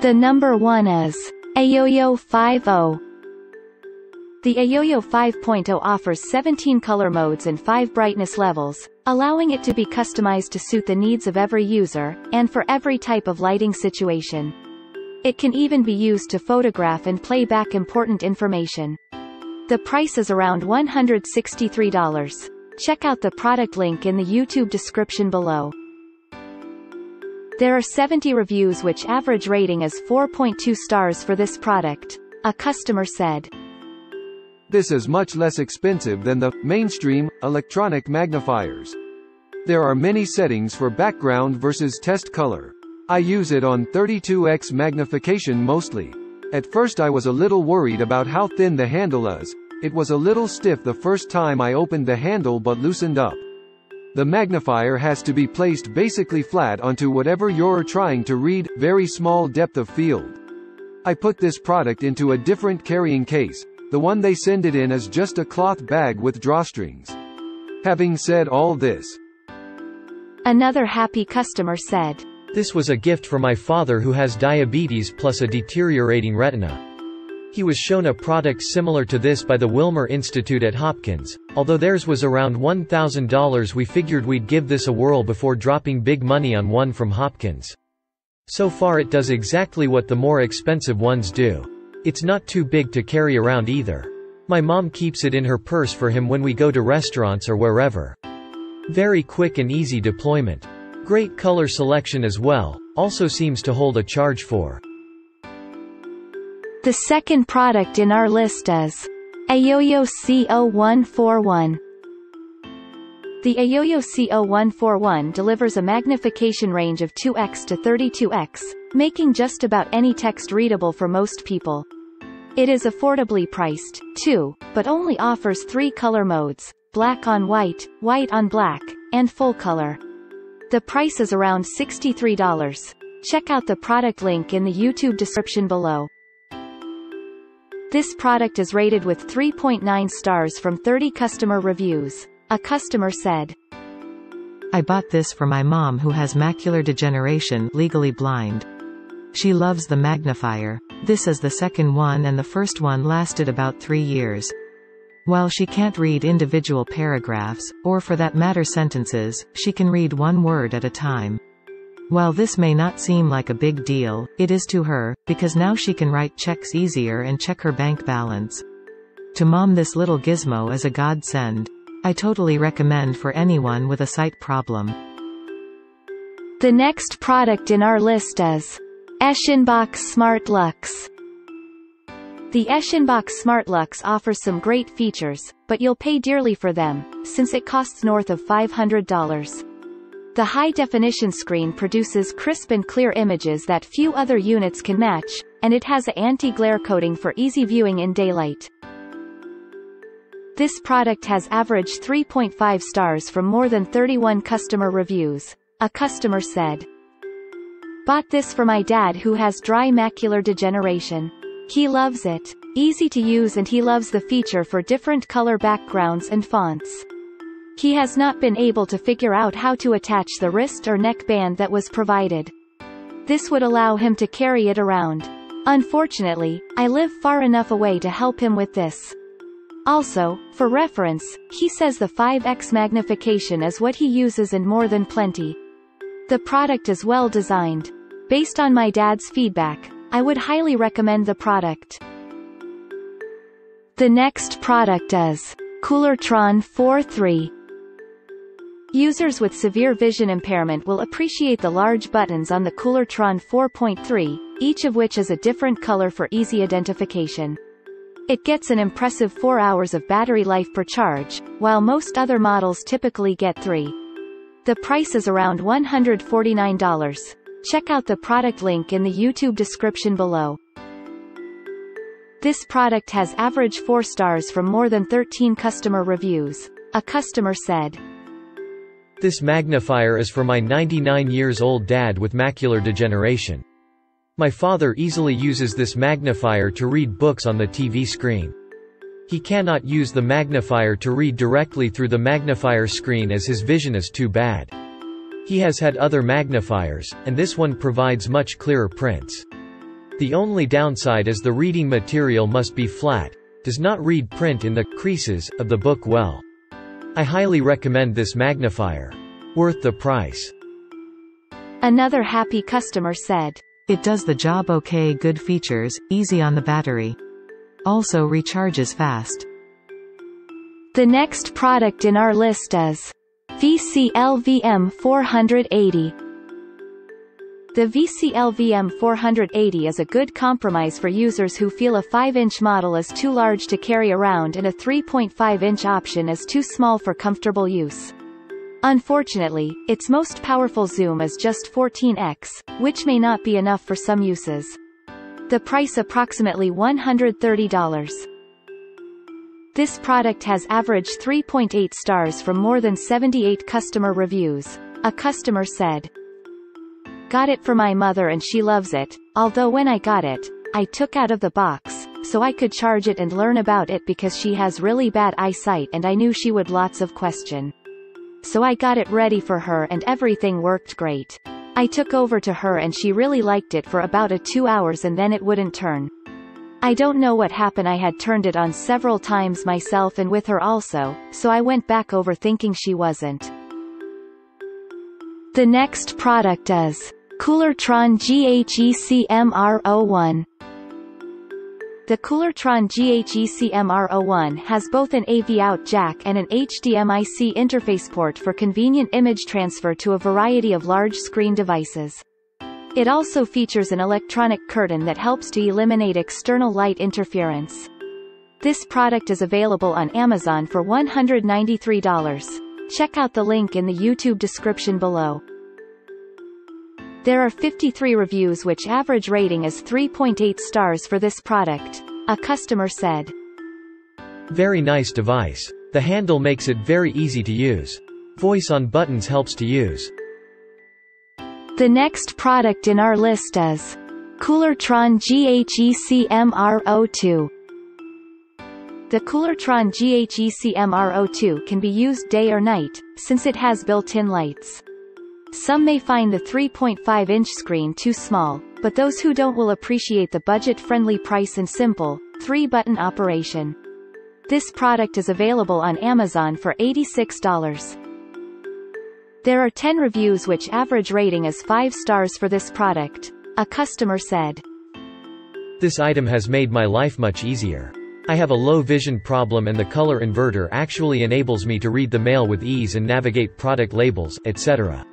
The number one is Eyoyo 5.0. The Eyoyo 5.0 offers 17 color modes and 5 brightness levels, allowing it to be customized to suit the needs of every user, and for every type of lighting situation. It can even be used to photograph and play back important information. The price is around $163. Check out the product link in the YouTube description below. There are 70 reviews, which average rating is 4.2 stars for this product. A customer said, "This is much less expensive than the mainstream electronic magnifiers. There are many settings for background versus test color. I use it on 32x magnification mostly. At first I was a little worried about how thin the handle is. It was a little stiff the first time I opened the handle but loosened up. The magnifier has to be placed basically flat onto whatever you're trying to read, very small depth of field. I put this product into a different carrying case. The one they send it in is just a cloth bag with drawstrings." Having said all this, another happy customer said, "This was a gift for my father who has diabetes plus a deteriorating retina. He was shown a product similar to this by the Wilmer Institute at Hopkins. Although theirs was around $1,000, we figured we'd give this a whirl before dropping big money on one from Hopkins. So far it does exactly what the more expensive ones do. It's not too big to carry around either. My mom keeps it in her purse for him when we go to restaurants or wherever. Very quick and easy deployment. Great color selection as well, also seems to hold a charge for." The second product in our list is Eyoyo C0141. The Eyoyo C0141 delivers a magnification range of 2x to 32x, making just about any text readable for most people. It is affordably priced, too, but only offers 3 color modes: black on white on black, and full color. The price is around $63. Check out the product link in the YouTube description below. This product is rated with 3.9 stars from 30 customer reviews. A customer said, "I bought this for my mom who has macular degeneration, legally blind. She loves the magnifier. This is the second one and the first one lasted about 3 years. While she can't read individual paragraphs, or for that matter sentences, she can read one word at a time. While this may not seem like a big deal, it is to her, because now she can write checks easier and check her bank balance. To mom, this little gizmo is a godsend. I totally recommend for anyone with a sight problem." The next product in our list is Eschenbach Smart Lux. The Eschenbach Smart Lux offers some great features, but you'll pay dearly for them, since it costs north of $500. The high-definition screen produces crisp and clear images that few other units can match, and it has an anti-glare coating for easy viewing in daylight. This product has averaged 3.5 stars from more than 31 customer reviews. A customer said, "Bought this for my dad who has dry macular degeneration. He loves it. Easy to use, and he loves the feature for different color backgrounds and fonts. He has not been able to figure out how to attach the wrist or neck band that was provided. This would allow him to carry it around. Unfortunately, I live far enough away to help him with this. Also, for reference, he says the 5x magnification is what he uses and more than plenty. The product is well designed. Based on my dad's feedback, I would highly recommend the product." The next product is Koolertron 4.3. Users with severe vision impairment will appreciate the large buttons on the Koolertron 4.3, each of which is a different color for easy identification. It gets an impressive 4 hours of battery life per charge, while most other models typically get 3. The price is around $149. Check out the product link in the YouTube description below. This product has average 4 stars from more than 13 customer reviews. A customer said, "This magnifier is for my 99-year-old dad with macular degeneration. My father easily uses this magnifier to read books on the TV screen. He cannot use the magnifier to read directly through the magnifier screen as his vision is too bad. He has had other magnifiers, and this one provides much clearer prints. The only downside is the reading material must be flat, does not read print in the creases of the book well. I highly recommend this magnifier. Worth the price. Another happy customer said, "It does the job okay, good features, easy on the battery. Also recharges fast." The next product in our list is VCLVM480. The VCLVM480 is a good compromise for users who feel a 5-inch model is too large to carry around and a 3.5-inch option is too small for comfortable use. Unfortunately, its most powerful zoom is just 14x, which may not be enough for some uses. The price approximately $130. This product has averaged 3.8 stars from more than 78 customer reviews. A customer said, "Got it for my mother and she loves it, although when I got it, I took out of the box, so I could charge it and learn about it because she has really bad eyesight and I knew she would lots of question. So I got it ready for her and everything worked great. I took over to her and she really liked it for about 2 hours and then it wouldn't turn. I don't know what happened. I had turned it on several times myself and with her also, so I went back over thinking she wasn't." The next product is Koolertron GHE-CMR01. The Koolertron GHE-CMR01 has both an AV-out jack and an HDMI-C interface port for convenient image transfer to a variety of large-screen devices. It also features an electronic curtain that helps to eliminate external light interference. This product is available on Amazon for $193. Check out the link in the YouTube description below. There are 53 reviews which average rating is 3.8 stars for this product. A customer said, "Very nice device. The handle makes it very easy to use. Voice on buttons helps to use." The next product in our list is Koolertron GHE-CMR02. The Koolertron GHE-CMR02 can be used day or night, since it has built-in lights. Some may find the 3.5-inch screen too small, but those who don't will appreciate the budget-friendly price and simple, 3-button operation. This product is available on Amazon for $86. There are 10 reviews which average rating is 5 stars for this product. A customer said, "This item has made my life much easier. I have a low vision problem and the color inverter actually enables me to read the mail with ease and navigate product labels, etc.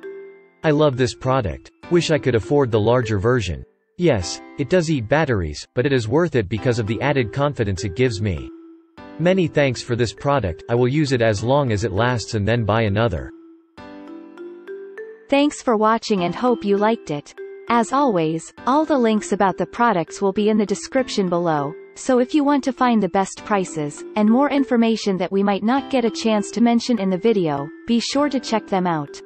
I love this product. Wish I could afford the larger version. Yes, it does eat batteries, but it is worth it because of the added confidence it gives me. Many thanks for this product. I will use it as long as it lasts and then buy another." Thanks for watching and hope you liked it. As always, all the links about the products will be in the description below. So if you want to find the best prices, and more information that we might not get a chance to mention in the video, be sure to check them out.